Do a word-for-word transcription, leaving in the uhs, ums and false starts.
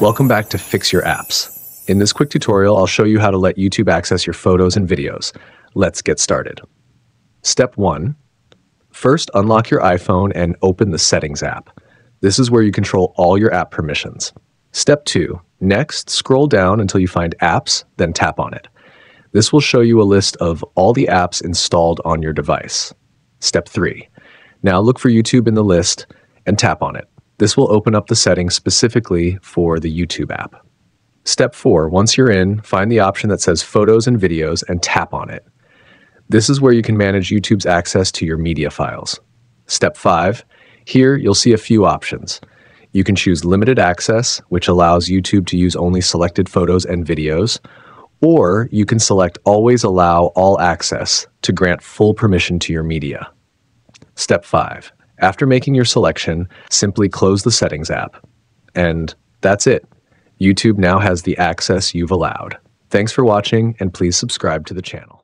Welcome back to Fix Your Apps. In this quick tutorial, I'll show you how to let YouTube access your photos and videos. Let's get started. Step one, first unlock your iPhone and open the Settings app. This is where you control all your app permissions. Step two, next, scroll down until you find Apps, then tap on it. This will show you a list of all the apps installed on your device. Step three, now look for YouTube in the list and tap on it. This will open up the settings specifically for the YouTube app. Step four, once you're in, find the option that says Photos and Videos and tap on it. This is where you can manage YouTube's access to your media files. Step five, here you'll see a few options. You can choose Limited Access, which allows YouTube to use only selected photos and videos, or you can select Always Allow All Access to grant full permission to your media. Step five. After making your selection, simply close the Settings app. And that's it. YouTube now has the access you've allowed. Thanks for watching, and please subscribe to the channel.